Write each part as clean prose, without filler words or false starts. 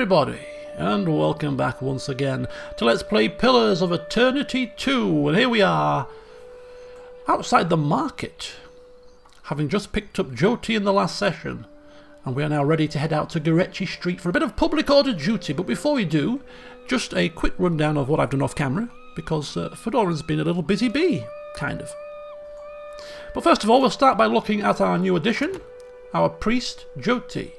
everybody, and welcome back once again to Let's Play Pillars of Eternity 2. And here we are, outside the market, having just picked up Jyoti in the last session. And we are now ready to head out to Gorecci Street for a bit of public order duty. But before we do, just a quick rundown of what I've done off camera, because Fedoran's been a little busy bee, kind of. But first of all, we'll start by looking at our new addition, our priest, Jyoti.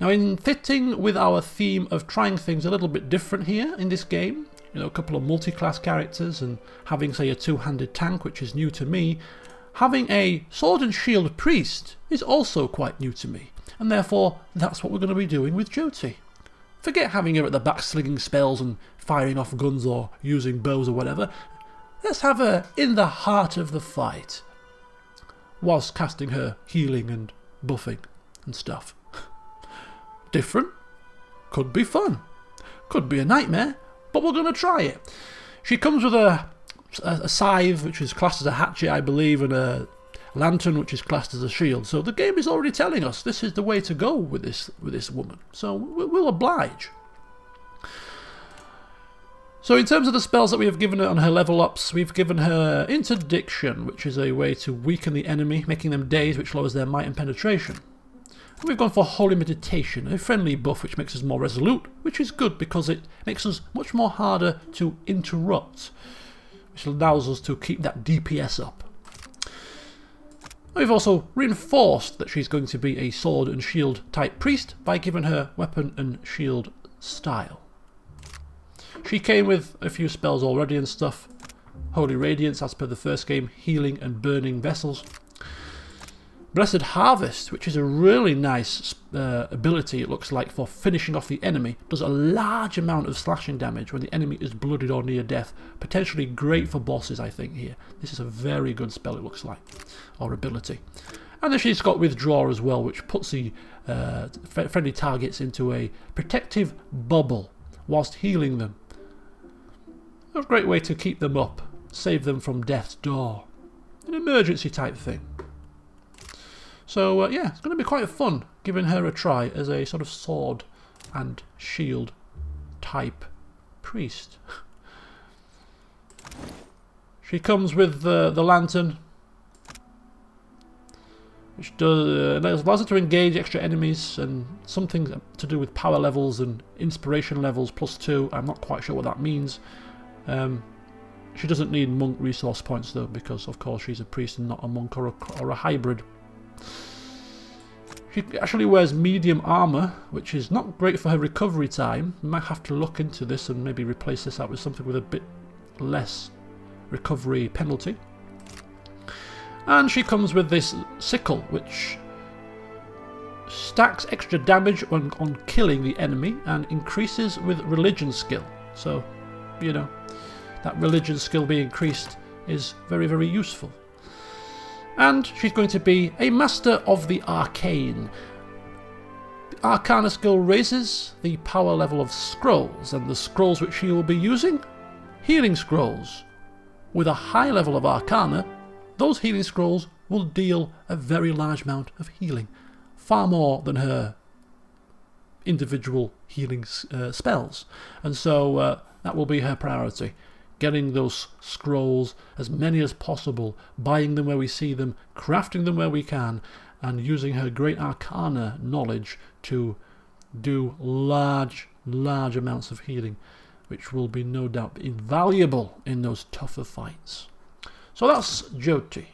Now, in fitting with our theme of trying things a little bit different here in this game, you know, a couple of multi-class characters and having, say, a two-handed tank, which is new to me, having a sword and shield priest is also quite new to me, and therefore that's what we're going to be doing with Jyoti. Forget having her at the back slinging spells and firing off guns or using bows or whatever. Let's have her in the heart of the fight, whilst casting her healing and buffing and stuff. Different, could be fun, could be a nightmare, but we're going to try it. She comes with a scythe, which is classed as a hatchet, I believe, and a lantern, which is classed as a shield. So the game is already telling us this is the way to go with this woman. So we'll oblige. So in terms of the spells that we have given her on her level ups, we've given her Interdiction, which is a way to weaken the enemy, making them dazed, which lowers their might and penetration. And we've gone for Holy Meditation, a friendly buff which makes us more resolute, which is good because it makes us much more harder to interrupt, which allows us to keep that DPS up. And we've also reinforced that she's going to be a sword and shield type priest by giving her weapon and shield style. She came with a few spells already and stuff. Holy Radiance, as per the first game, healing and burning vessels. Blessed Harvest, which is a really nice ability, it looks like, for finishing off the enemy. Does a large amount of slashing damage when the enemy is blooded or near death. Potentially great for bosses, I think, here. This is a very good spell, it looks like, or ability. And then she's got Withdraw as well, which puts the friendly targets into a protective bubble whilst healing them. A great way to keep them up, save them from death's door. An emergency type thing. So yeah, it's going to be quite fun giving her a try as a sort of sword and shield type priest. She comes with the lantern, which allows her to engage extra enemies, and something to do with power levels and inspiration levels +2. I'm not quite sure what that means. She doesn't need monk resource points though, because of course she's a priest and not a monk or a hybrid. She actually wears medium armour, which is not great for her recovery time. We might have to look into this and maybe replace this out with something with a bit less recovery penalty. And she comes with this sickle, which stacks extra damage on killing the enemy and increases with religion skill. So, you know, that religion skill being increased is very, very useful. And she's going to be a Master of the Arcane. The Arcana skill raises the power level of scrolls, and the scrolls which she will be using, healing scrolls. With a high level of Arcana, those healing scrolls will deal a very large amount of healing, far more than her individual healing spells. And so that will be her priority. Getting those scrolls, as many as possible, buying them where we see them, crafting them where we can, and using her great Arcana knowledge to do large amounts of healing, which will be no doubt invaluable in those tougher fights. So that's Jyoti.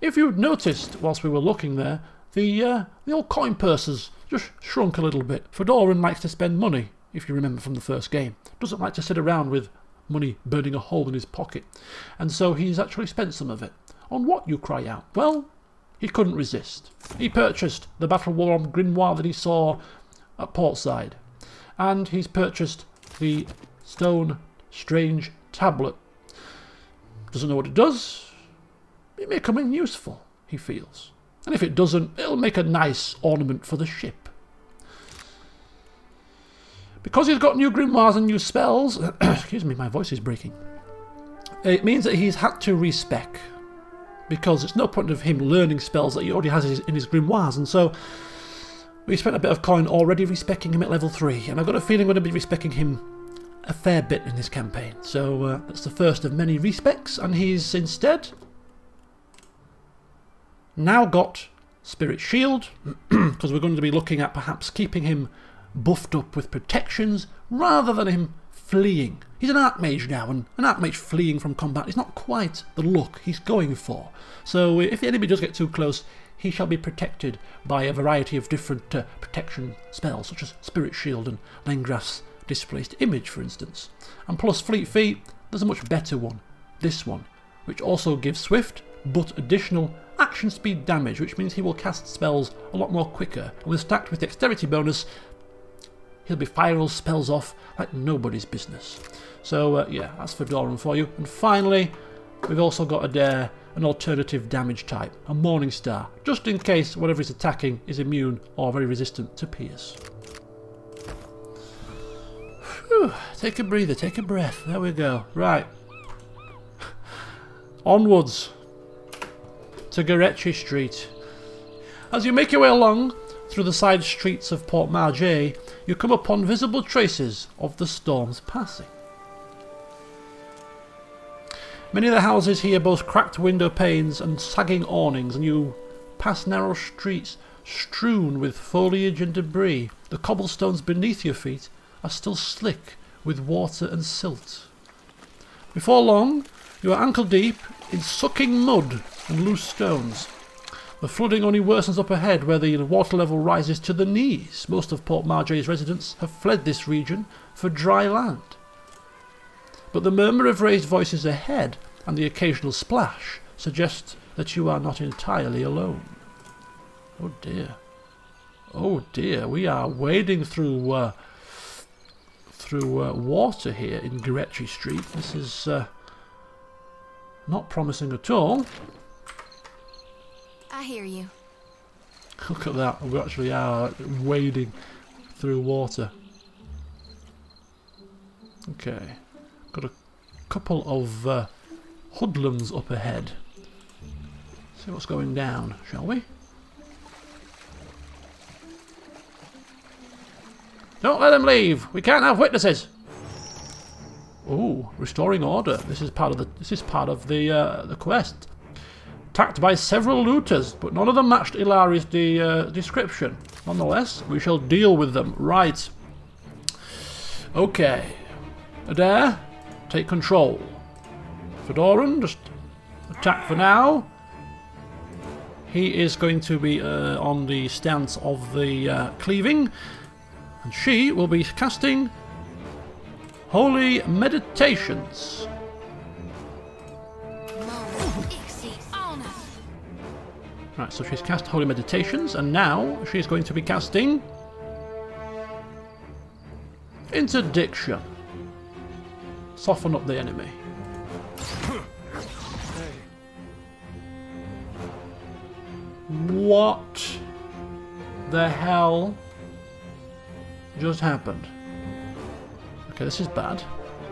If you'd noticed, whilst we were looking there, the old coin purses just shrunk a little bit. Fedoran likes to spend money, if you remember from the first game. Doesn't like to sit around with money burning a hole in his pocket, and so he's actually spent some of it. On what, you cry out? Well, he couldn't resist. He purchased the battle-worn grimoire that he saw at Portside, and he's purchased the stone strange tablet. Doesn't know what it does. It may come in useful, he feels, and if it doesn't, it'll make a nice ornament for the ship. Because he's got new grimoires and new spells, excuse me, my voice is breaking, it means that he's had to respec, because it's no point of him learning spells that he already has in his grimoires. And so We spent a bit of coin already respecing him at level 3, and I've got a feeling we're going to be respecing him a fair bit in this campaign. So that's the first of many respecs, and he's instead now got Spirit Shield, because we're going to be looking at perhaps keeping him buffed up with protections rather than him fleeing. He's an Archmage now, and an Archmage fleeing from combat is not quite the look he's going for. So if the enemy does get too close, he shall be protected by a variety of different protection spells, such as Spirit Shield and Lengrath's Displaced Image, for instance. And plus Fleet Feet, there's a much better one, this one, which also gives swift, but additional action speed damage, which means he will cast spells a lot more quicker. And when stacked with Dexterity bonus, he'll be firing all spells off like nobody's business. So yeah, that's Fedoran for you. And finally, we've also got Adair, an alternative damage type, a Morning Star, just in case whatever he's attacking is immune or very resistant to pierce. Whew, take a breather, take a breath, there we go. Right, onwards to Gorecci Street. As you make your way along through the side streets of Port Maje, you come upon visible traces of the storm's passing. Many of the houses here boast cracked window panes and sagging awnings, and you pass narrow streets strewn with foliage and debris. The cobblestones beneath your feet are still slick with water and silt. Before long, you are ankle deep in sucking mud and loose stones. The flooding only worsens up ahead, where the water level rises to the knees. Most of Port Maje's residents have fled this region for dry land. But the murmur of raised voices ahead and the occasional splash suggest that you are not entirely alone. Oh dear. Oh dear, we are wading through water here in Gorecci Street. This is not promising at all. I hear you. Look at that, we actually are wading through water. Okay. Got a couple of hoodlums up ahead. See what's going down, shall we? Don't let them leave. We can't have witnesses. Oh, restoring order. This is part of the. This is part of the quest. Attacked by several looters, but none of them matched Ilari's description. Nonetheless, we shall deal with them. Right. Okay. Adair, take control. Fedoran, just attack for now. He is going to be on the stance of the cleaving, and she will be casting Holy Meditations. Right, so she's cast Holy Meditations, and now she's going to be casting Interdiction. Soften up the enemy. What the hell just happened? Okay, this is bad.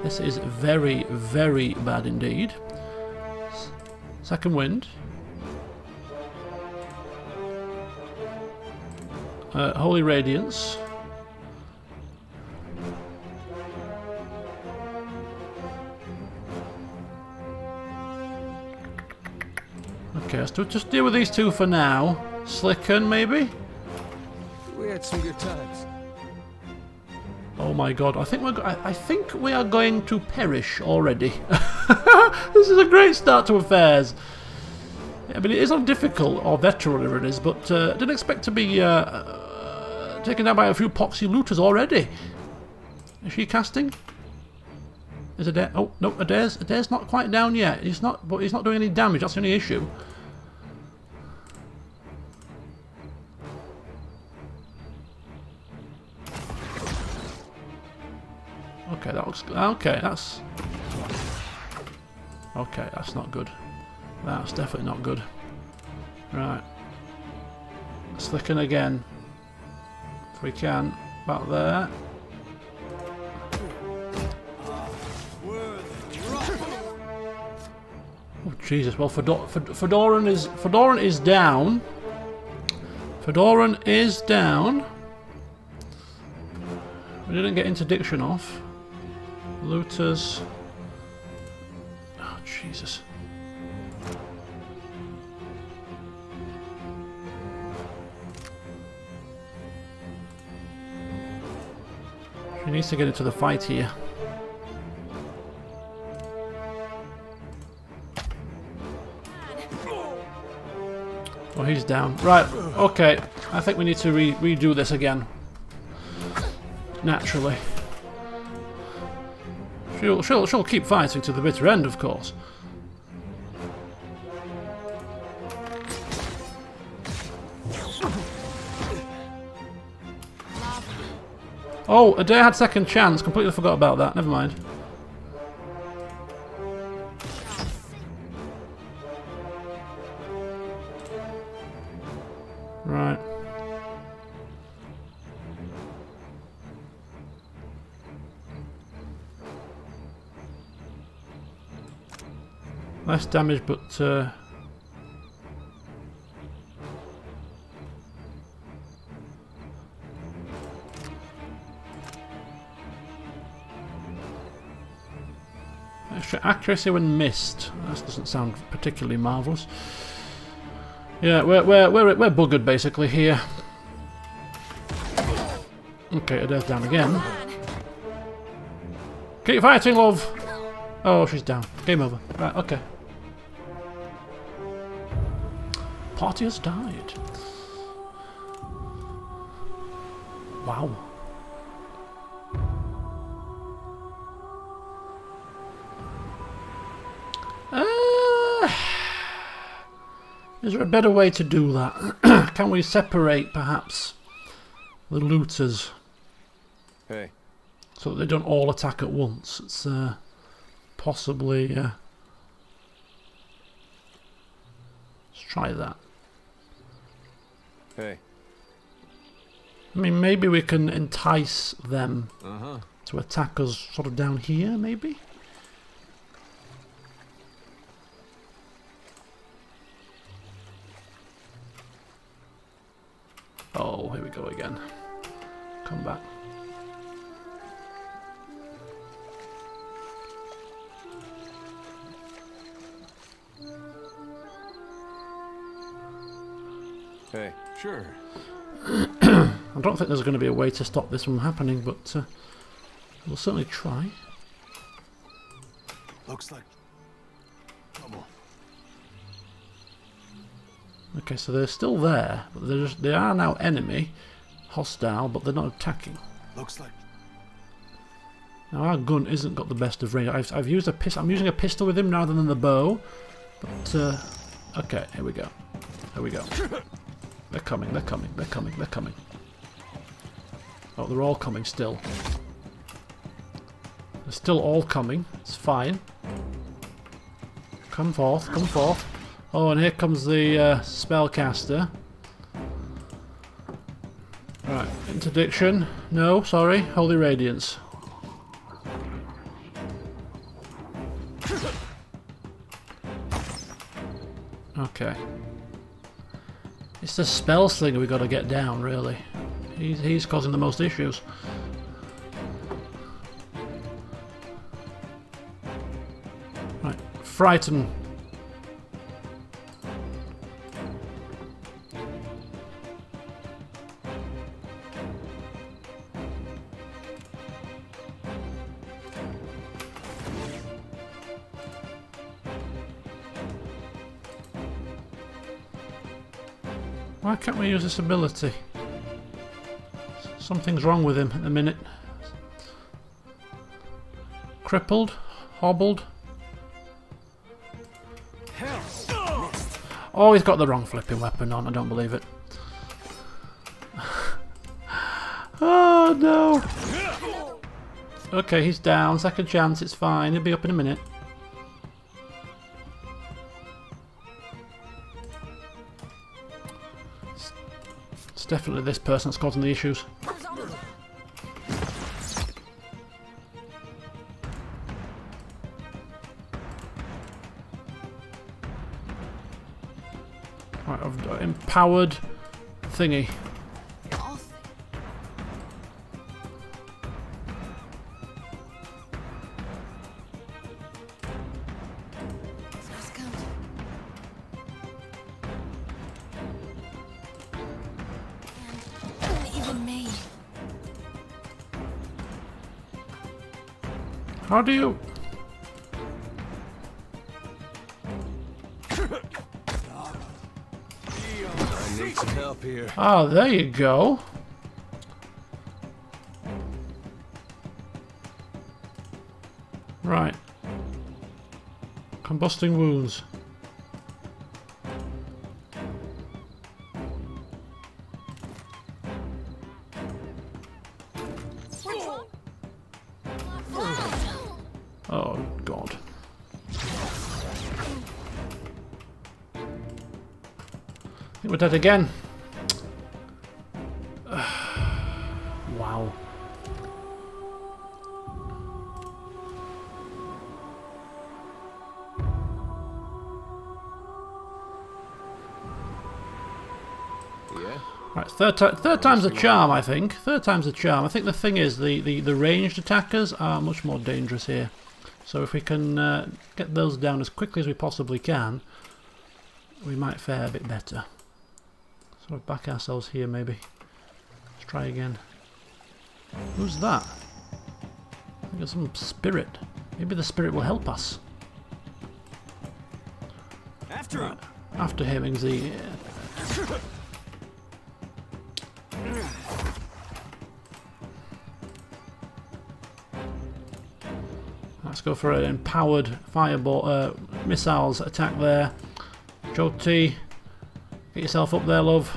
This is very, very bad indeed. Second wind. Holy Radiance. Okay, let's just deal with these two for now. Slicken, maybe? We had some good times. Oh my god, I think we are going to perish already. This is a great start to affairs. I mean, it is on difficult, or veteran, whatever it is, but didn't expect to be taken down by a few poxy looters already. Is she casting? Is Adair? Oh no, Adair's not quite down yet. He's not, but he's not doing any damage. That's the only issue. Okay, that looks good. Okay, that's okay. That's not good. That's definitely not good. Right, slicken again if we can. Back there. Oh Jesus! Well, Fedoran is down. Fedoran is down. We didn't get interdiction off. Looters. Oh, Jesus. She needs to get into the fight here. Oh, he's down. Right, okay. I think we need to redo this again. Naturally. She'll keep fighting to the bitter end, of course. Oh, Adair had second chance. Completely forgot about that. Never mind. Right. Less damage, but extra accuracy when missed. That doesn't sound particularly marvellous. Yeah, we're buggered basically here. Okay, Adair's down again. Keep fighting, love. Oh, she's down. Game over. Right, okay. Party has died. Wow. Is there a better way to do that? Can we separate, perhaps, the looters? Hey. So that they don't all attack at once. It's possibly... let's try that. Hey. I mean, maybe we can entice them to attack us sort of down here, maybe? Oh, here we go again. Come back. Okay, sure. I don't think there's going to be a way to stop this from happening, but we'll certainly try. Looks like trouble. Okay, so they're still there, but they are now enemy, hostile, but they're not attacking. Looks like. Now our gun isn't got the best of range. I've used a pistol. I'm using a pistol with him rather than the bow. But okay, here we go. Here we go. They're coming. They're coming. They're coming. They're coming. Oh, they're all coming still. They're still all coming. It's fine. Come forth. Come forth. Oh, and here comes the spellcaster. Right, interdiction. No, sorry, Holy Radiance. Okay. It's the spell slinger we got to get down, really. He's causing the most issues. Right, frighten. Why can't we use this ability? Something's wrong with him at the minute. Crippled, hobbled. Oh, he's got the wrong flipping weapon on. I don't believe it. Oh no. Okay, he's down. Second chance. It's fine. He'll be up in a minute. Definitely this person that's causing the issues. Right, I've empowered thingy. How do you? I need some help here. Oh, there you go. Right. Combusting wounds. That again. Wow. Yeah. Right, third time's a charm, I think. Third time's a charm. I think the thing is the ranged attackers are much more dangerous here. So if we can get those down as quickly as we possibly can, we might fare a bit better. Sort of back ourselves here, maybe. Let's try again. Who's that? I think it's some spirit. Maybe the spirit will help us. After him. After him, Xoti. Yeah. Let's go for an empowered fireball missiles attack there. Jyoti. Get yourself up there, love.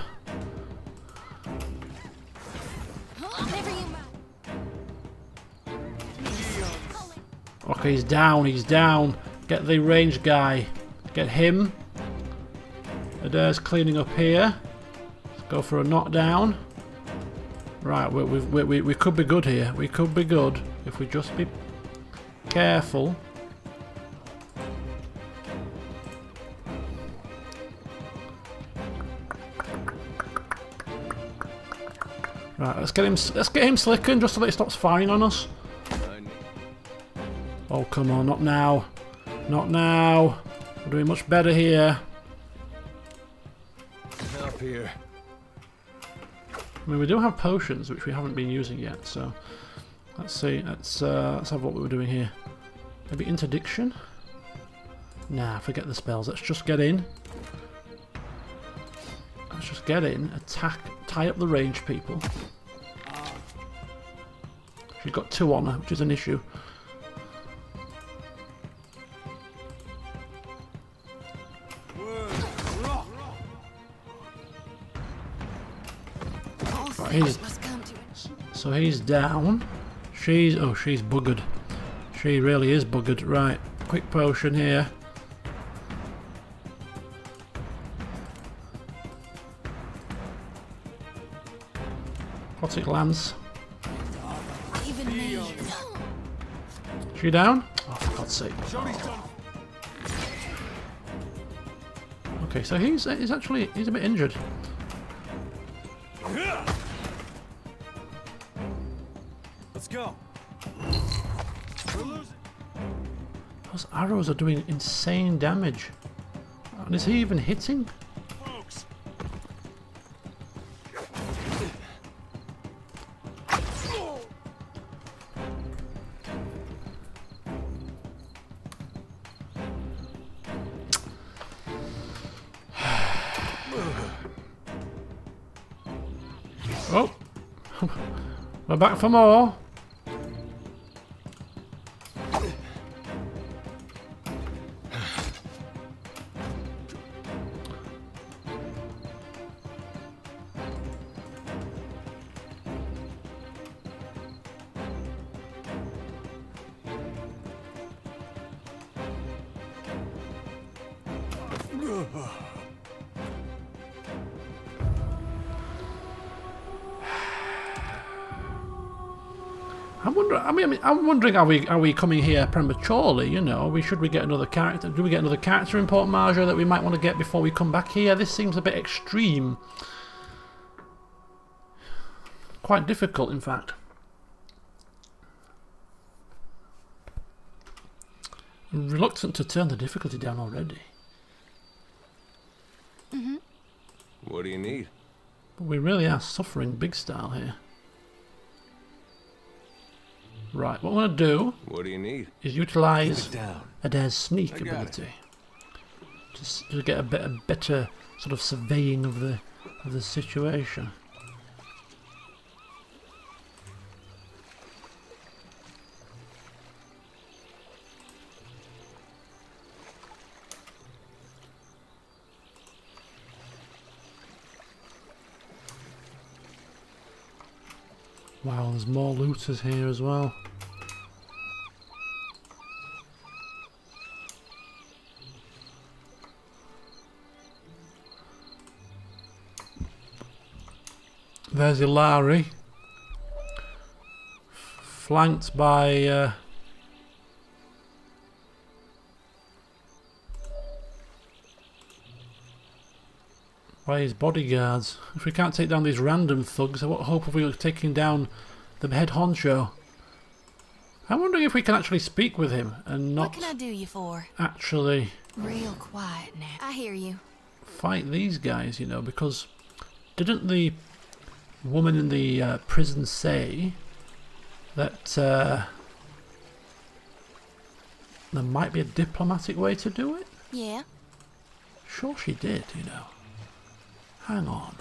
Okay, he's down, he's down. Get the range guy. Get him. Adair's cleaning up here. Let's go for a knockdown. Right, we could be good here. We could be good if we just be careful. Right, let's get him slicking just so that he stops firing on us. Oh, come on, not now. Not now. We're doing much better here. Up here. I mean, we do have potions, which we haven't been using yet, so... Let's see, let's have what we were doing here. Maybe interdiction? Nah, forget the spells. Let's just get in. Let's just get in, attack, tie up the range people. She's got two on her, which is an issue. Right, he's down. She's buggered. She really is buggered. Right, quick potion here. Toxic lance. She down? Oh, for God's sake. Okay, so he's a bit injured. Let's go. Those arrows are doing insane damage. And is he even hitting? Oh, we're back for more. I'm wondering, are we coming here prematurely? You know, should we get another character? Do we get another character in Port Maje that we might want to get before we come back here? This seems a bit extreme. Quite difficult, in fact. I'm reluctant to turn the difficulty down already. Mm-hmm. What do you need? But we really are suffering big style here. Right, what I want to do is utilise Adair's sneak ability to get a better sort of surveying of the situation. Wow, there's more looters here as well. There's Ilari, flanked by his bodyguards. If we can't take down these random thugs, what hope have we of taking down the head honcho? I'm wondering if we can actually speak with him and not. What can I do you for? Actually, real quiet now. I hear you. Fight these guys, you know, because didn't the woman in the prison say that there might be a diplomatic way to do it? Yeah. Sure, she did, you know. Hang on,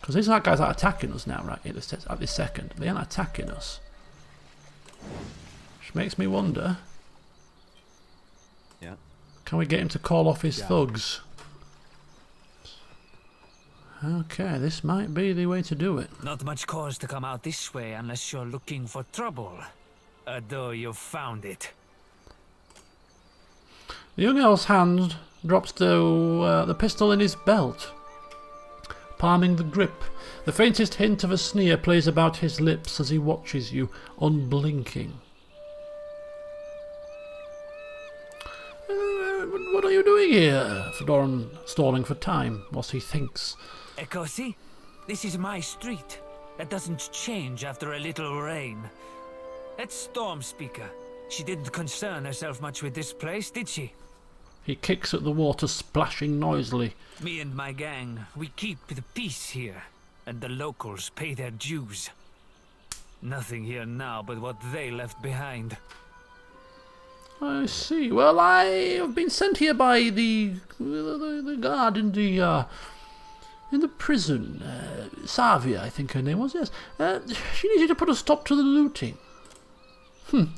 because these guys are attacking us now, right? At this second, they aren't attacking us, which makes me wonder. Yeah. Can we get him to call off his thugs? Okay, this might be the way to do it. Not much cause to come out this way unless you're looking for trouble, although you've found it. The young elf's hand drops to the pistol in his belt, palming the grip. The faintest hint of a sneer plays about his lips as he watches you, unblinking. What are you doing here? Fedoran, stalling for time, whilst he thinks. Xoti, this is my street. That doesn't change after a little rain. That's Storm Speaker. She didn't concern herself much with this place, did she? He kicks at the water, splashing noisily. Me and my gang, we keep the peace here, and the locals pay their dues. Nothing here now but what they left behind. I see. Well, I have been sent here by the guard in the prison. Savia, I think her name was, yes. She needs you to put a stop to the looting.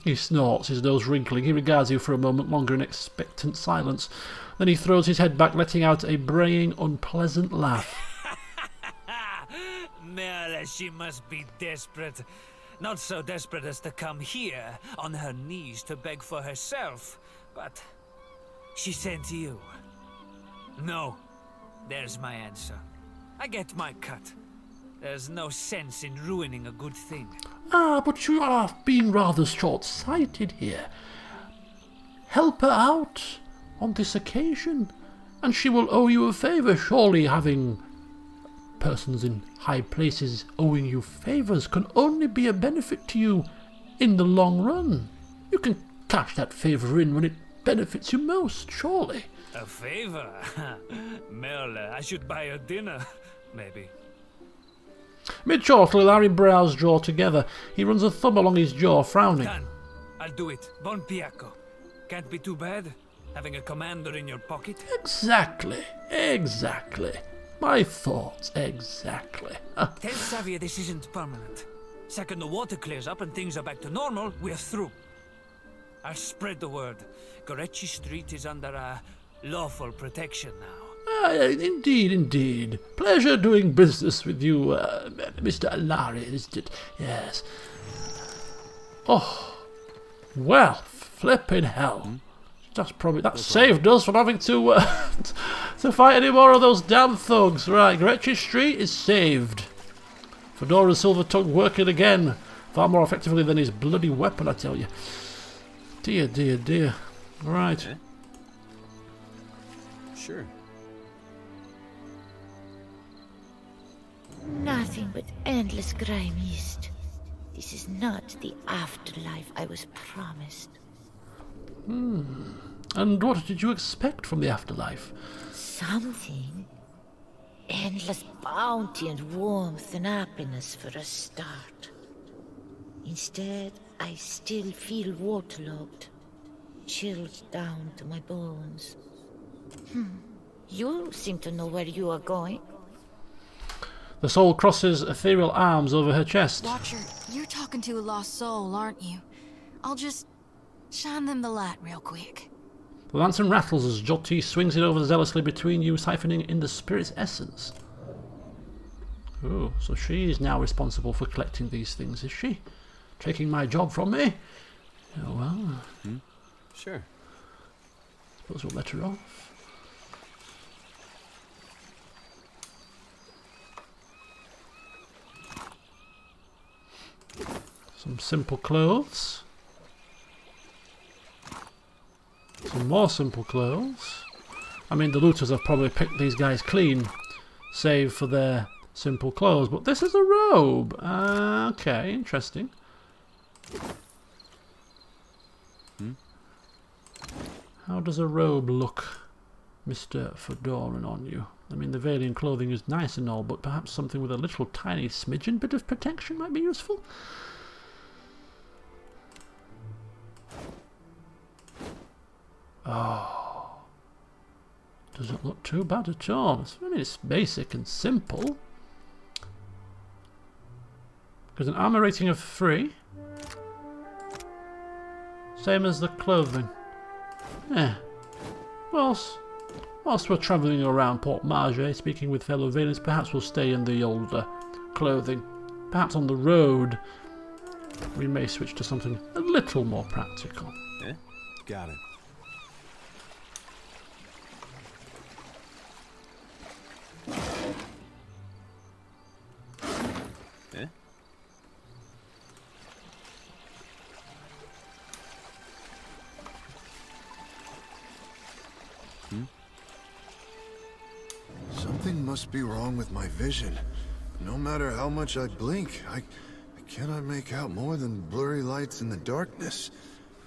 He snorts, his nose wrinkling. He regards you for a moment longer in expectant silence. Then he throws his head back, letting out a braying, unpleasant laugh. Merla, she must be desperate. Not so desperate as to come here on her knees to beg for herself, but she sent you. No, there's my answer. I get my cut. There's no sense in ruining a good thing. Ah, but you are being rather short-sighted here. Help her out on this occasion, and she will owe you a favour. Surely having persons in high places owing you favours can only be a benefit to you in the long run. You can cash that favour in when it benefits you most, surely. A favour? Merle, I should buy a dinner, maybe. Mid-chortle, Larry's brows draw together. He runs a thumb along his jaw, frowning. Done. I'll do it. Bon piacco. Can't be too bad, having a commander in your pocket. Exactly. Exactly. My thoughts. Exactly. Tell Savia this isn't permanent. Second the water clears up and things are back to normal, we're through. I'll spread the word. Gorecci Street is under lawful protection now. Indeed, indeed. Pleasure doing business with you, Mr. Ilari, isn't it? Yes. Oh, well, flipping hell. That's probably that saved us from having to to fight any more of those damn thugs. Right, Gorecci Street is saved. Fedora's silver tongue working again, far more effectively than his bloody weapon, I tell you. Dear, dear, dear. Right. Okay. Sure. Nothing but endless grey mist. This is not the afterlife I was promised. Hmm. And what did you expect from the afterlife? Something. Endless bounty and warmth and happiness for a start. Instead, I still feel waterlogged, chilled down to my bones. Hmm. You seem to know where you are going. The soul crosses ethereal arms over her chest. Watcher, you're talking to a lost soul, aren't you? I'll just shine them the light real quick. The lantern rattles as Jyoti swings it over zealously between you, siphoning in the spirit's essence. Oh, so she is now responsible for collecting these things, is she? Taking my job from me? Oh well. Hmm. Sure. Suppose we'll let her off. Some simple clothes. Some more simple clothes. I mean, the looters have probably picked these guys clean, save for their simple clothes. But this is a robe. Okay, interesting. Hmm? How does a robe look, Mr. Fedoran, on you? I mean, the veiling clothing is nice and all, but perhaps something with a little tiny smidgen bit of protection might be useful. Oh, doesn't look too bad at all. I mean, it's basic and simple. There's an armor rating of 3. Same as the clothing. Yeah. Whilst we're travelling around Port Maje, speaking with fellow Valens, perhaps we'll stay in the older clothing. Perhaps on the road, we may switch to something a little more practical. Yeah, got it. Be wrong with my vision. No matter how much I blink, I cannot make out more than blurry lights in the darkness.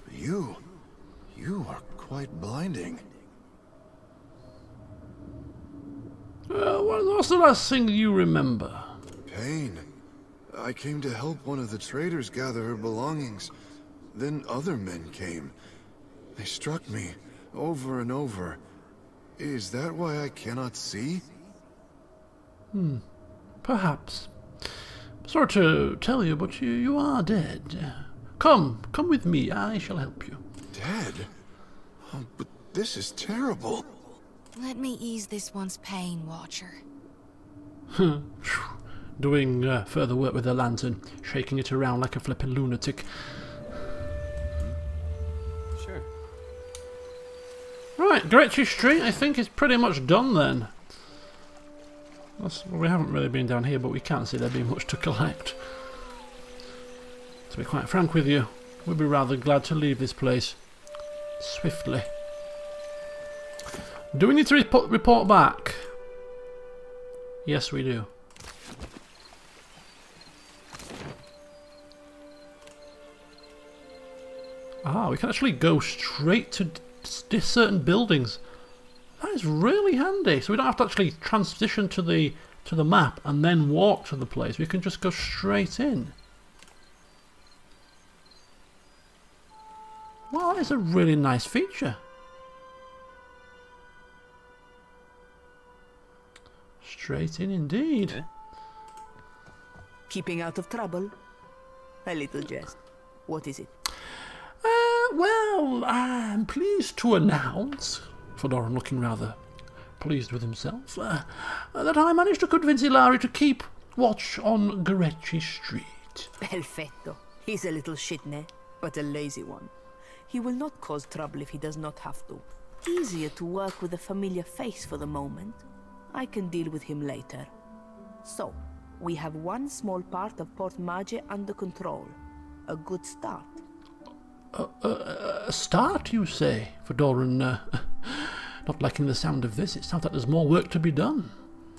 You are quite blinding. What's the last thing you remember? Pain. I came to help one of the traders gather her belongings. Then other men came. They struck me over and over. Is that why I cannot see? Hmm, perhaps. Sorry to tell you, but you are dead. Come with me, I shall help you. Dead? Oh, but this is terrible. Let me ease this one's pain, Watcher. Doing further work with the lantern, shaking it around like a flippin' lunatic. Sure. Right, Gorecci Street I think is pretty much done then. We haven't really been down here, but we can't see there being much to collect. To be quite frank with you, we'd be rather glad to leave this place swiftly. Do we need to report back? Yes, we do. Ah, we can actually go straight to certain buildings. That is really handy. So we don't have to actually transition to the map and then walk to the place. We can just go straight in. Wow, that is a really nice feature. Straight in indeed. Keeping out of trouble. A little jest. What is it? Well, I'm pleased to announce, Fedoran looking rather pleased with himself, that I managed to convince Ilari to keep watch on Gorecci Street. Perfetto. He's a little shitne, but a lazy one. He will not cause trouble if he does not have to. Easier to work with a familiar face for the moment. I can deal with him later. So, we have one small part of Port Maje under control. A good start. A start, you say? Fedoran, not liking the sound of this. It sounds like there's more work to be done.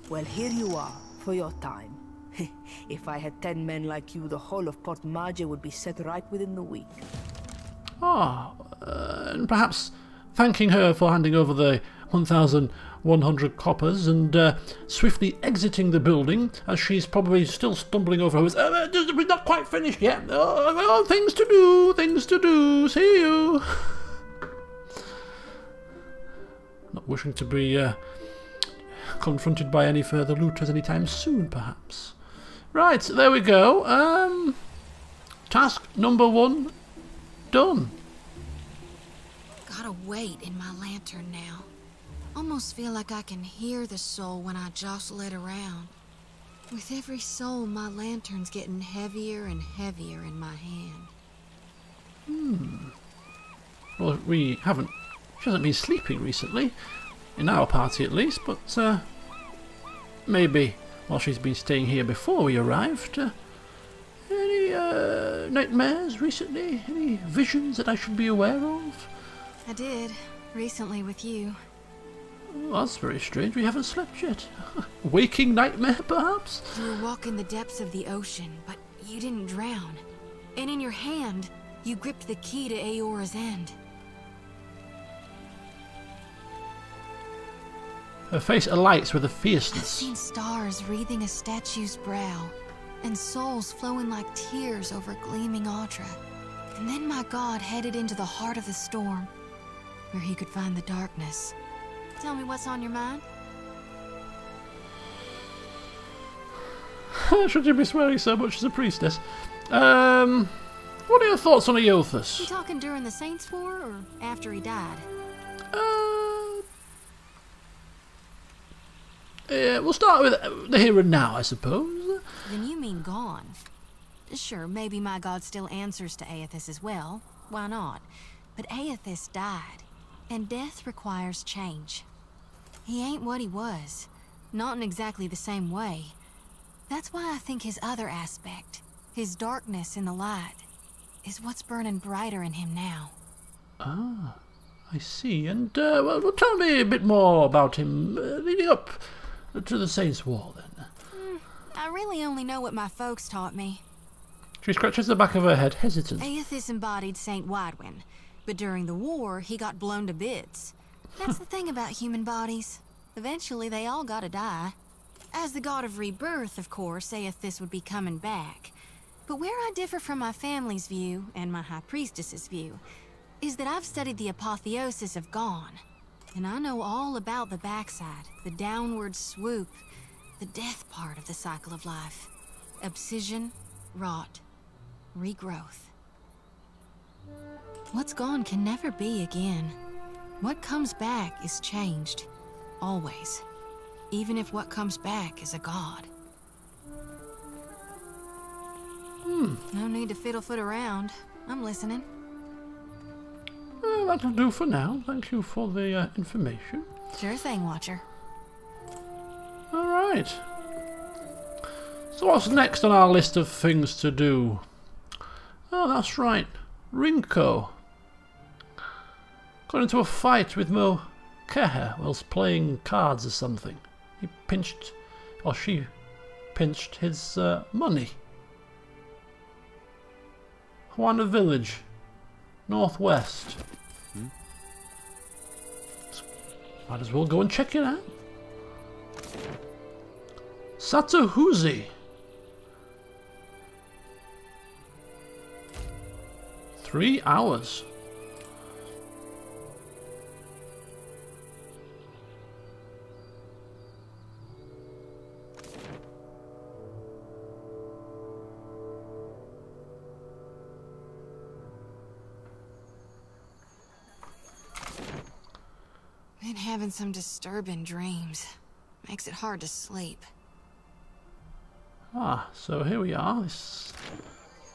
Well, here you are, for your time. If I had 10 men like you, the whole of Port Maje would be set right within the week. Ah, and perhaps thanking her for handing over the 1,100 coppers and swiftly exiting the building, as she's probably still stumbling over her with, we're not quite finished yet. Oh, things to do, see you. Not wishing to be confronted by any further looters anytime soon, perhaps. Right, there we go. Task number 1 done. Gotta wait in my lantern now. Almost feel like I can hear the soul when I jostle it around. With every soul, my lantern's getting heavier and heavier in my hand. Well, we haven't... She hasn't been sleeping recently. In our party, at least, but... maybe... Well, she's been staying here before we arrived. Any nightmares recently? Any visions that I should be aware of? I did, recently with you. Oh, that's very strange. We haven't slept yet. Waking nightmare, perhaps? You were walking the depths of the ocean, but you didn't drown. And in your hand, you gripped the key to Aora's end. Her face alights with a fierceness. I've seen stars wreathing a statue's brow, and souls flowing like tears over gleaming Audra. And then my god headed into the heart of the storm, where he could find the darkness. Tell me what's on your mind? Should you be swearing so much as a priestess? What are your thoughts on Eothas? You talking during the Saint's War, or after he died? Yeah, we'll start with the here and now, I suppose. Then you mean gone. Sure, maybe my god still answers to Eothas as well. Why not? But Eothas died, and death requires change. He ain't what he was, not in exactly the same way. That's why I think his other aspect, his darkness in the light, is what's burning brighter in him now. Ah, I see. And well, tell me a bit more about him leading up to the Saint's War, then. I really only know what my folks taught me. She scratches the back of her head, hesitant. Eothas embodied Saint Widwin, but during the war, he got blown to bits. That's the thing about human bodies. Eventually, they all gotta die. As the god of rebirth, of course, Eothas would be coming back. But where I differ from my family's view, and my high priestess's view, is that I've studied the apotheosis of Gone. And I know all about the backside, the downward swoop, the death part of the cycle of life. Abscission, rot, regrowth. What's gone can never be again. What comes back is changed, always. Even if what comes back is a god. No need to fiddle-foot around. I'm listening. Well, that'll do for now. Thank you for the information. Sure thing, Watcher. Alright. So what's next on our list of things to do? Oh, that's right. Ringo got into a fight with Maukehu whilst playing cards or something. He pinched, or she pinched his money. Juana Village. Northwest. Might as well go and check it out. Sata-Huzi. 3 hours. Been having some disturbing dreams. Makes it hard to sleep. Ah, so here we are, this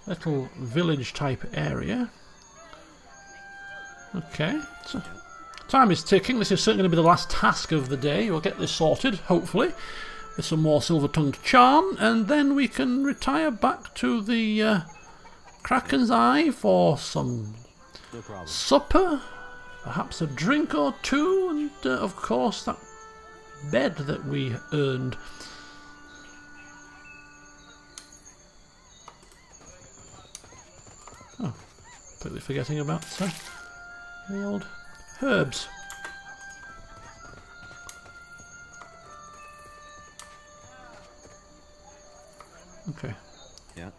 little village type area. Okay, so time is ticking. This is certainly going to be the last task of the day. We'll get this sorted, hopefully, with some more silver-tongued charm, and then we can retire back to the Kraken's Eye for some supper, perhaps a drink or two, and of course that bed that we earned. completely forgetting about, so any old herbs. Okay. Yeah.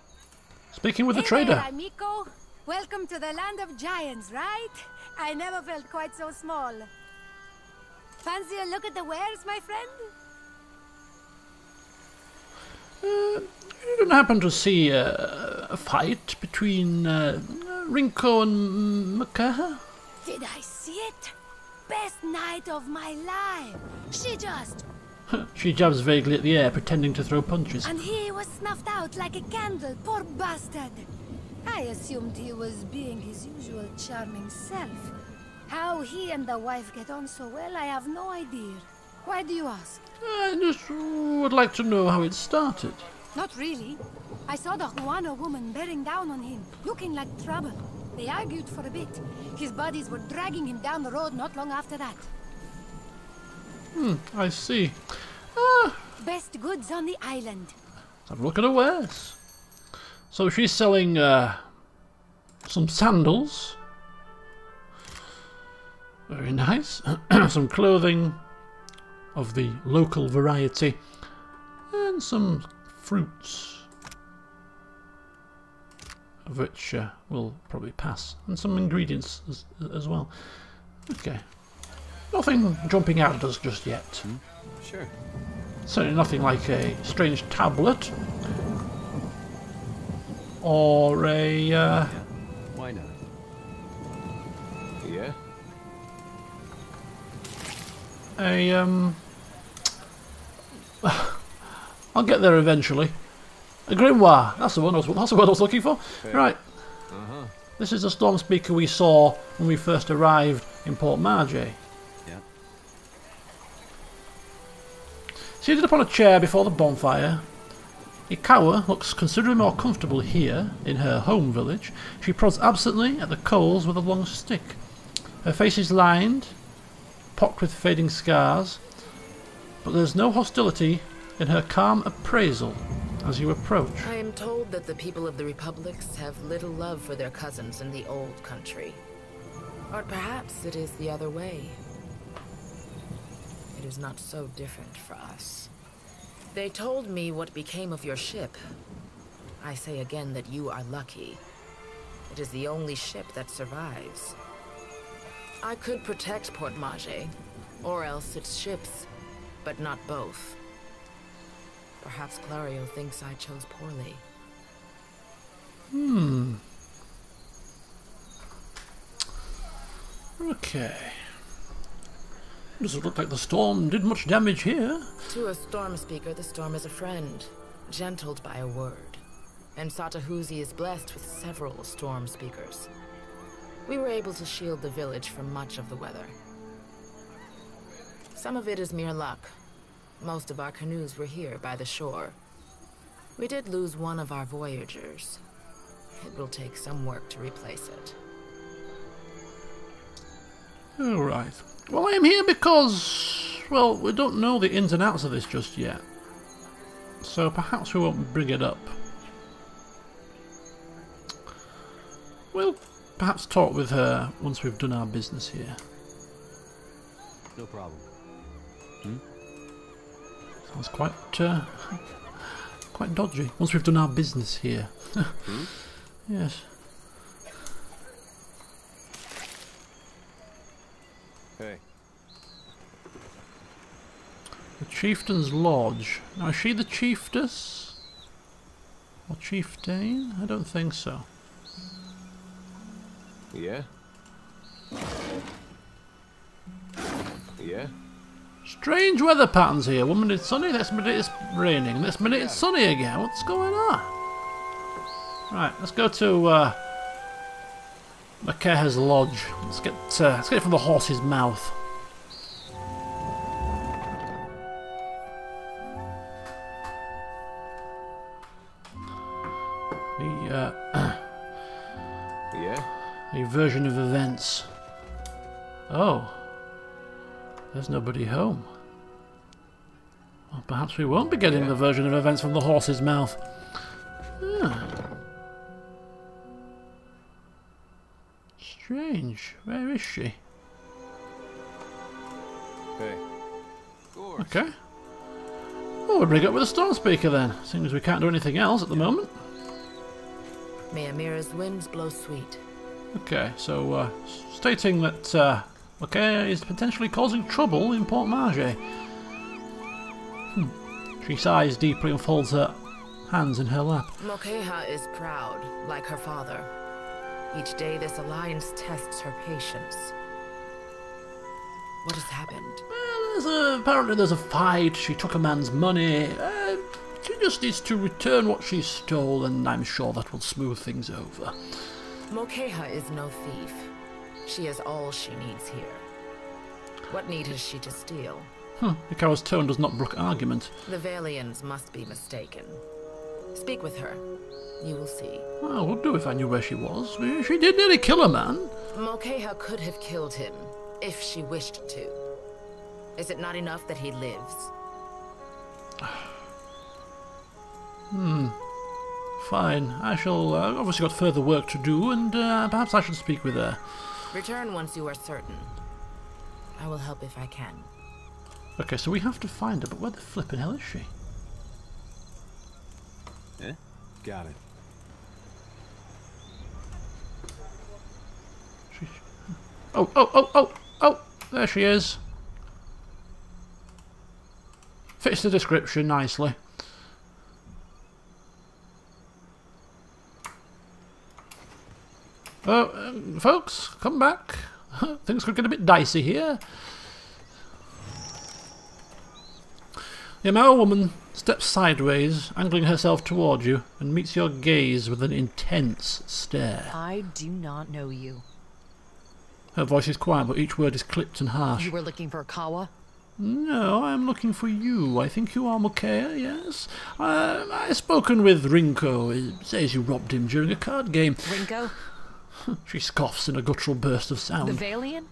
Speaking with the trader. Hey there, amigo. Welcome to the land of giants, right? I never felt quite so small. Fancy a look at the wares, my friend? You didn't happen to see a fight between Ringo and Maukehu? Did I see it? Best night of my life. She just... she jabs vaguely at the air, pretending to throw punches. And he was snuffed out like a candle, poor bastard. I assumed he was being his usual charming self. How he and the wife get on so well, I have no idea. Why do you ask? I just would like to know how it started. Not really. I saw the Huano woman bearing down on him, looking like trouble. They argued for a bit. His buddies were dragging him down the road not long after that. Hmm, I see. Ah. Best goods on the island. Have a look at her wares. So she's selling some sandals. Very nice. Some clothing of the local variety. And some fruits. Of which will probably pass. And some ingredients as well. Okay. Nothing jumping out at us just yet. Sure. Certainly nothing like a strange tablet. Or a... yeah. Why not? Yeah. A, I'll get there eventually. A grimoire. That's the one I was, that's the word I was looking for. Fair. Right. Uh-huh. This is the storm speaker we saw when we first arrived in Port Maje. Seated upon a chair before the bonfire, Ikawa looks considerably more comfortable here, in her home village. She prods absently at the coals with a long stick. Her face is lined, pocked with fading scars, but there's no hostility in her calm appraisal as you approach. I am told that the people of the republics have little love for their cousins in the old country. Or perhaps it is the other way. It is not so different for us. They told me what became of your ship. I say again that you are lucky. It is the only ship that survives. I could protect Port Maje, or else its ships, but not both. Perhaps Clario thinks I chose poorly. Hmm. Okay. Doesn't look like the storm did much damage here. To a storm speaker, the storm is a friend, gentled by a word. And Sata-Huzi is blessed with several storm speakers. We were able to shield the village from much of the weather. Some of it is mere luck. Most of our canoes were here by the shore. We did lose one of our voyagers. It will take some work to replace it. All right. Well, I'm here because, well, we don't know the ins and outs of this just yet. So perhaps we won't bring it up. We'll perhaps talk with her once we've done our business here. No problem. Sounds quite, quite dodgy. Once we've done our business here. Yes. Hey. The chieftain's lodge. Now, is she the chiefess? Or chieftain? I don't think so. Yeah. Yeah. Strange weather patterns here. One minute it's sunny, next minute it's raining. Next minute it's sunny again. What's going on? Right, let's go to Maukehu's lodge. Let's get it from the horse's mouth. The version of events. Oh, there's nobody home. Well, perhaps we won't be getting the version of events from the horse's mouth. Strange. Where is she? Hey. Okay. Well, we'll bring up with a star speaker then. Seeing as we can't do anything else at the moment. May Amira's winds blow sweet. Okay, so stating that Maukehu is potentially causing trouble in Port Maje. She sighs deeply and folds her hands in her lap. Maukehu is proud, like her father. Each day this alliance tests her patience. What has happened? Apparently there's a fight, she took a man's money. She just needs to return what she stole, and I'm sure that will smooth things over. Maukehu is no thief. She has all she needs here. What need has she to steal? Ikawa's tone does not brook argument. The Valians must be mistaken. Speak with her. You will see. Well, I would do if I knew where she was. She did nearly kill a man. Maukehu could have killed him, if she wished to. Is it not enough that he lives? Fine. I shall... obviously got further work to do, and perhaps I should speak with her. Return once you are certain. I will help if I can. Okay, so we have to find her, but where the flippin' hell is she? Eh? Got it. Oh! There she is. Fits the description nicely. Oh, folks, come back. Things could get a bit dicey here. The Amaro woman steps sideways, angling herself toward you, and meets your gaze with an intense stare. I do not know you. Her voice is quiet, but each word is clipped and harsh. You were looking for Ikawa? No, I'm looking for you. I think you are Maukehu, yes? I've spoken with Ringo. He says you robbed him during a card game. Ringo? She scoffs in a guttural burst of sound. The Valian?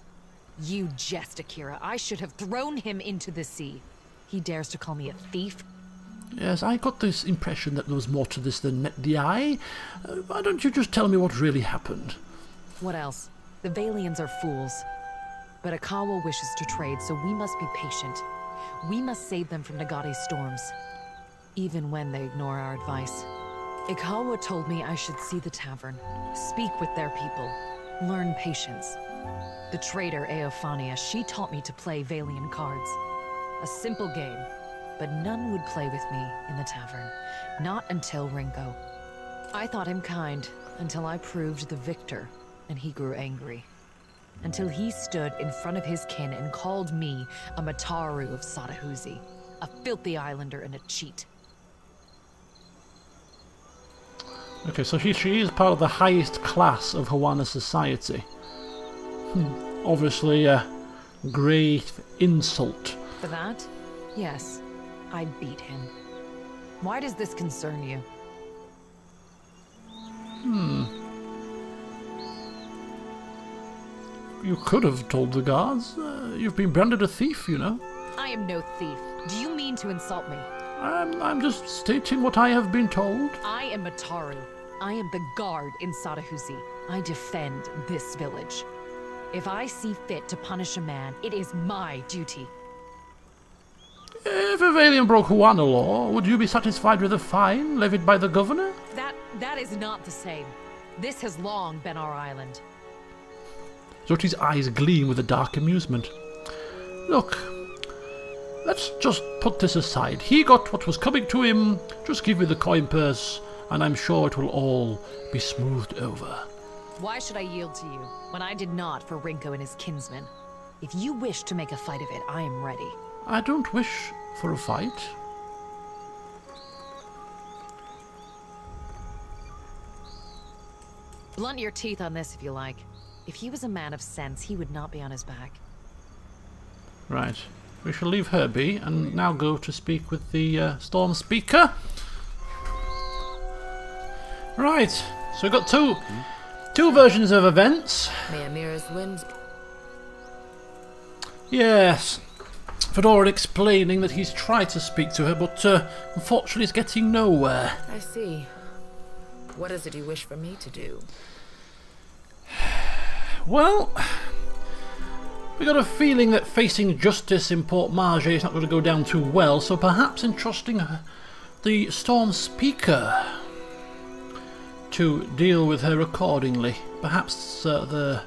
You jest, Akira. I should have thrown him into the sea. He dares to call me a thief? Yes, I got this impression that there was more to this than met the eye. Why don't you just tell me what really happened? What else? The Valians are fools. But Ikawa wishes to trade, so we must be patient. We must save them from Nagate's storms, even when they ignore our advice. Ikawa told me I should see the tavern, speak with their people, learn patience. The traitor Eofania, she taught me to play Valian cards. A simple game, but none would play with me in the tavern. Not until Ringo. I thought him kind, until I proved the victor, and he grew angry. Until he stood in front of his kin and called me a Mataru of Sata-Huzi, a filthy islander and a cheat. Okay, so she is part of the highest class of Hawana society. Obviously a great insult. For that? Yes, I beat him. Why does this concern you? You could have told the guards. You've been branded a thief, you know. I am no thief. Do you mean to insult me? I'm just stating what I have been told. I am Mataru. I am the guard in Sata-Huzi. I defend this village. If I see fit to punish a man, it is my duty. If a Valian broke Huana law, would you be satisfied with a fine levied by the governor? That is not the same. This has long been our island. Xoti's eyes gleam with a dark amusement. Look, let's just put this aside. He got what was coming to him. Just give me the coin purse, and I'm sure it will all be smoothed over. Why should I yield to you when I did not for Ringo and his kinsmen? If you wish to make a fight of it, I am ready. I don't wish for a fight. Blunt your teeth on this if you like. If he was a man of sense, he would not be on his back. Right. We shall leave her be and now go to speak with the storm speaker. Right. So we've got two versions of events. May Amira's winds. Yes. Fedoran explaining that he's tried to speak to her, but unfortunately it's getting nowhere. I see. What is it you wish for me to do? Well, we got a feeling that facing justice in Port Maje is not going to go down too well, so perhaps entrusting the Storm Speaker to deal with her accordingly. Perhaps the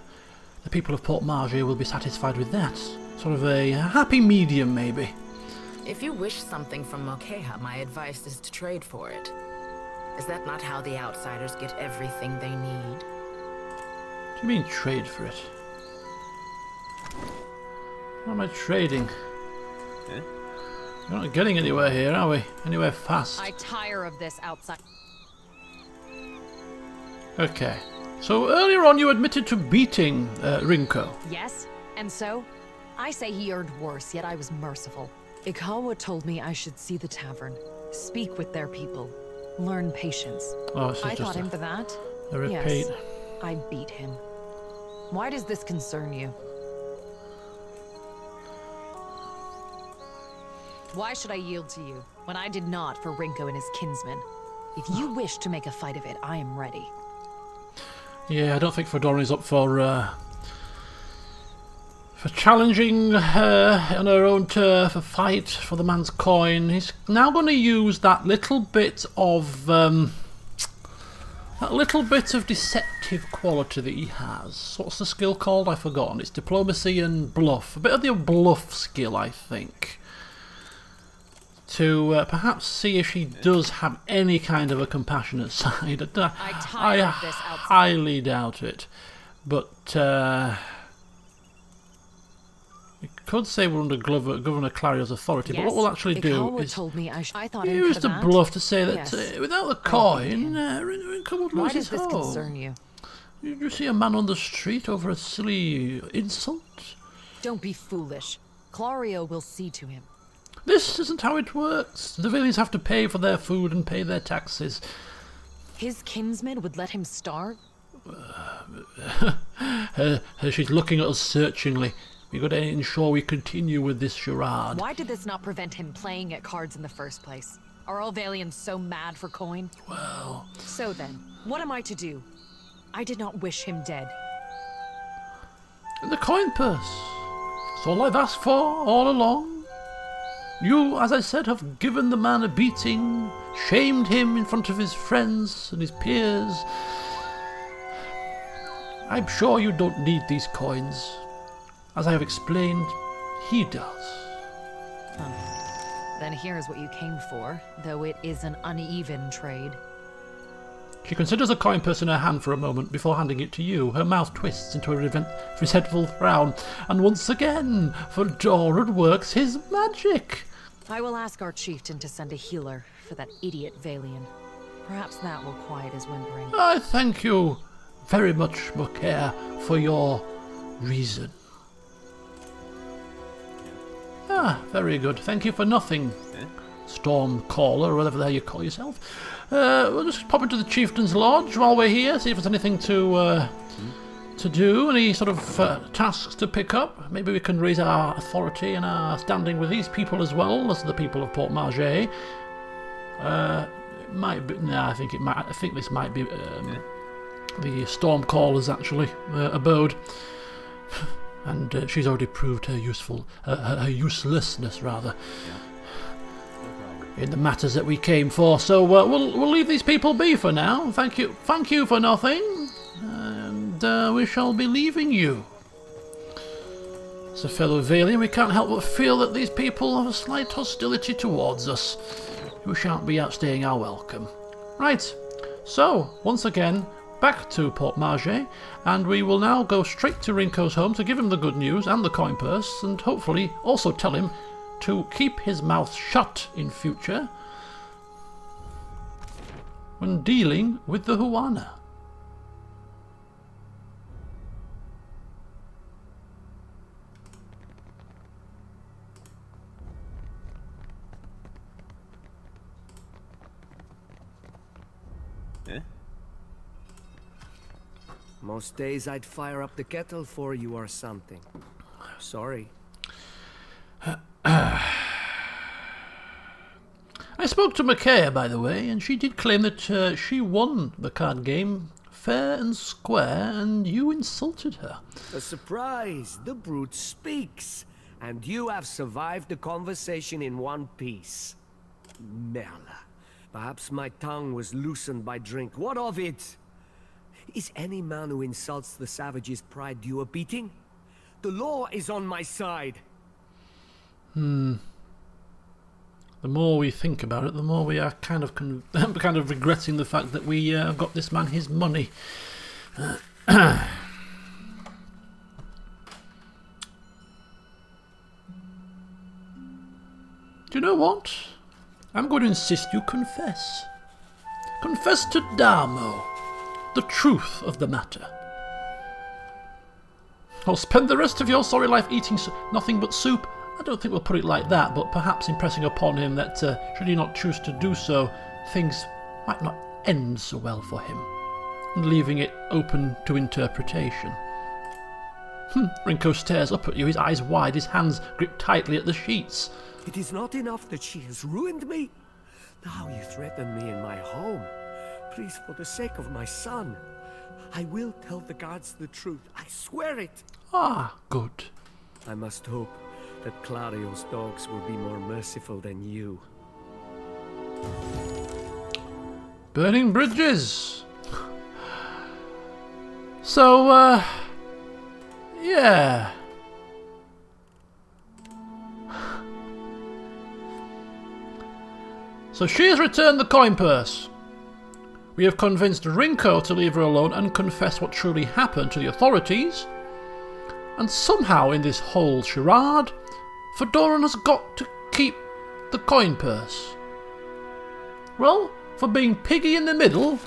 people of Port Maje will be satisfied with that. Sort of a happy medium, maybe. If you wish something from Maukehu, my advice is to trade for it. Is that not how the outsiders get everything they need? What do you mean trade for it? What am I trading? Huh? We're not getting anywhere here, are we? Anywhere fast. I tire of this outside. Okay. So earlier on you admitted to beating Ringo. Yes, and so? I say he earned worse, yet I was merciful. Ikawa told me I should see the tavern, speak with their people, learn patience. Oh, I thought him for that. A repeat. Yes, I beat him. Why does this concern you? Why should I yield to you when I did not for Ringo and his kinsmen? If you wish to make a fight of it, I am ready. Yeah, I don't think Fedoran is up for challenging her on her own turf, a fight for the man's coin. He's now going to use that little bit of deceptive quality that he has. What's the skill called? I've forgotten. It's diplomacy and bluff. A bit of the bluff skill, I think. To perhaps see if she does have any kind of a compassionate side. I highly doubt it. But... you could say we're under Governor Clario's authority, yes, but what we'll actually do is use the bluff to say that without the coin, Ringo would lose his home. Why does this concern you? Did you see a man on the street over a silly insult? Don't be foolish. Clario will see to him. This isn't how it works. The villains have to pay for their food and pay their taxes. His kinsmen would let him starve? She's looking at us searchingly. We've got to ensure we continue with this charade. Why did this not prevent him playing at cards in the first place? Are all Valians so mad for coin? Well... So then, what am I to do? I did not wish him dead. The coin purse. It's all I've asked for all along. You, as I said, have given the man a beating, shamed him in front of his friends and his peers. I'm sure you don't need these coins. As I have explained, he does. Then here's what you came for, though it is an uneven trade. She considers a coin purse in her hand for a moment before handing it to you. Her mouth twists into a resentful frown, and once again, Fedoran works his magic. I will ask our chieftain to send a healer for that idiot Valian. Perhaps that will quiet his whimpering. I thank you very much, Maukehu, for your reason. Ah, very good. Thank you for nothing, Stormcaller, or whatever the hell you call yourself. We'll just pop into the Chieftain's Lodge while we're here, see if there's anything to do, any sort of tasks to pick up. Maybe we can raise our authority and our standing with these people as well as the people of Port Maje. It might be. Nah, I think this might be the Stormcaller's actually abode. And she's already proved her uselessness, rather, in the matters that we came for. So we'll leave these people be for now. Thank you for nothing, and we shall be leaving you. As a fellow Valian, we can't help but feel that these people have a slight hostility towards us. You shan't be outstaying our welcome. Right. So once again, back to Port Maje, and we will now go straight to Ringo's home to give him the good news and the coin purse, and hopefully also tell him to keep his mouth shut in future when dealing with the Huana. Most days I'd fire up the kettle for you or something. Sorry. I spoke to Maukehu, by the way, and she did claim that she won the card game fair and square, and you insulted her. A surprise! The brute speaks! And you have survived the conversation in one piece. Merla. Perhaps my tongue was loosened by drink. What of it? Is any man who insults the savage's pride due a beating? The law is on my side. The more we think about it, the more we are kind of regretting the fact that we got this man his money. Do you know what? I'm going to insist you confess. Confess to Damo the truth of the matter. Or spend the rest of your sorry life eating nothing but soup. I don't think we'll put it like that, but perhaps impressing upon him that should he not choose to do so, things might not end so well for him, and leaving it open to interpretation. Ringo stares up at you, his eyes wide, his hands gripped tightly at the sheets. It is not enough that she has ruined me. Now you threaten me in my home. Please, for the sake of my son, I will tell the guards the truth. I swear it. Ah, good. I must hope that Clario's dogs will be more merciful than you. Burning bridges! So, yeah. So she has returned the coin purse. We have convinced Ringo to leave her alone and confess what truly happened to the authorities. And somehow in this whole charade, Fedoran has got to keep the coin purse. Well, for being piggy in the middle,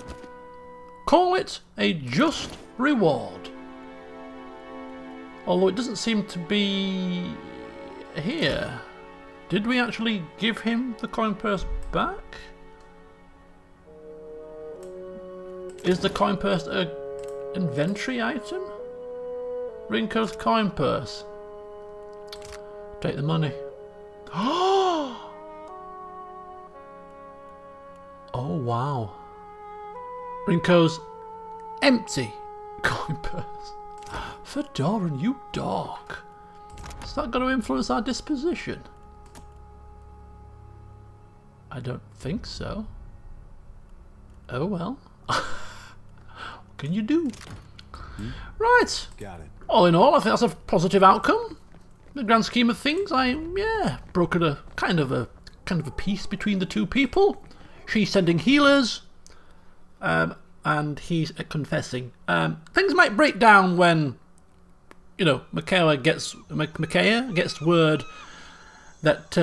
call it a just reward. Although it doesn't seem to be here. Did we actually give him the coin purse back? Is the coin purse an inventory item? Ringo's coin purse. Take the money. Oh! Oh wow. Ringo's empty coin purse. Fedoran, you dog. Is that going to influence our disposition? I don't think so. Oh well. What can you do? Right. Got it. All in all, I think that's a positive outcome. In the grand scheme of things, yeah, brokered a kind of a peace between the two people. She's sending healers, and he's confessing. Things might break down when, you know, Maukehu gets word that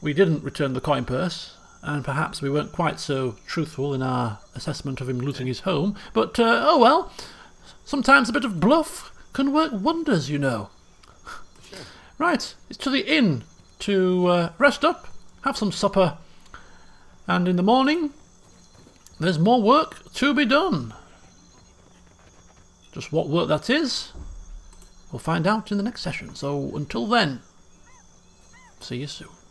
we didn't return the coin purse, and perhaps we weren't quite so truthful in our assessment of him looting his home. But oh well. Sometimes a bit of bluff can work wonders, you know. Sure. Right, it's to the inn to rest up, have some supper, and in the morning there's more work to be done. Just what work that is, we'll find out in the next session. So until then, see you soon.